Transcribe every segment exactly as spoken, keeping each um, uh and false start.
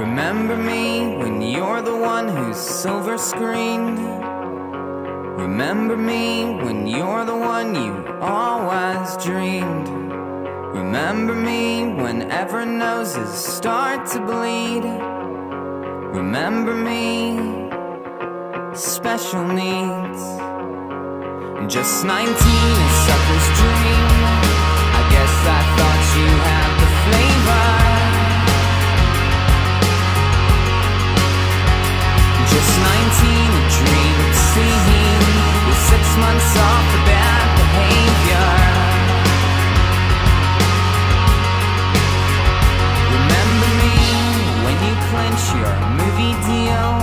Remember me when you're the one who's silver screened. Remember me when you're the one you always dreamed. Remember me whenever noses start to bleed. Remember me, special needs. Just nineteen, a sucker's dream. I guess I thought you had the flavor. Just nineteen, a dream it seemed. You're six months off for bad behavior. Remember me when you clinch your movie deal.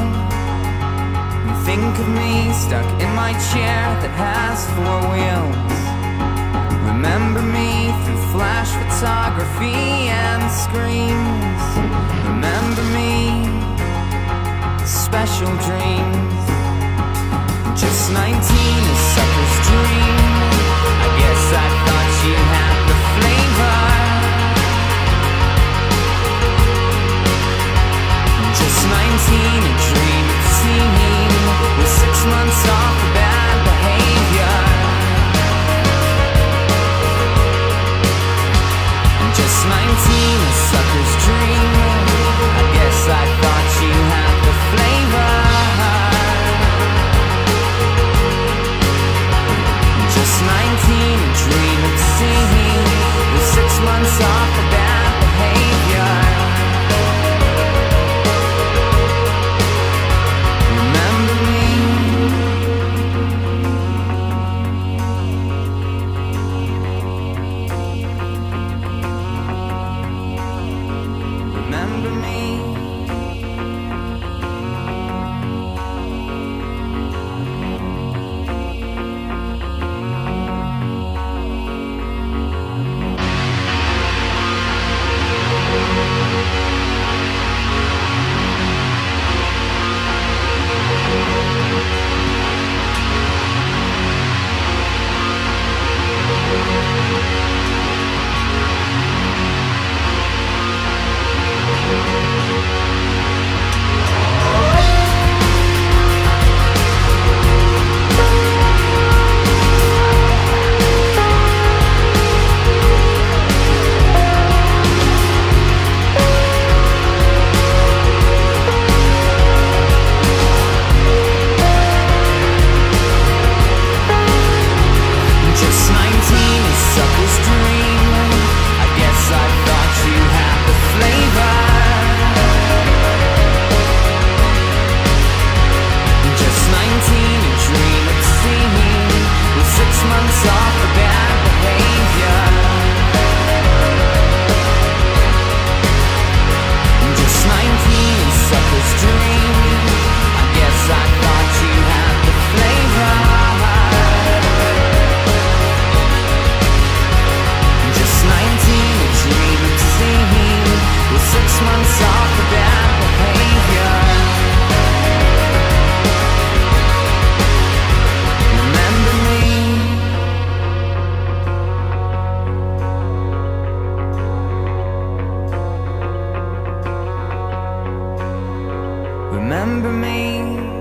Think of me stuck in my chair that has four wheels. Remember me through flash photography and screams. Remember me, special dreams. Just nineteen, a sucker's dream. I guess I thought you had the flavor. Just nineteen, a dream it seemed. We're six months off for bad behavior. Just nineteen, a sucker's dream. I guess I thought you had the flavor. Just nineteen, a dream it seemed. We're six months off for bad behavior. Remember me.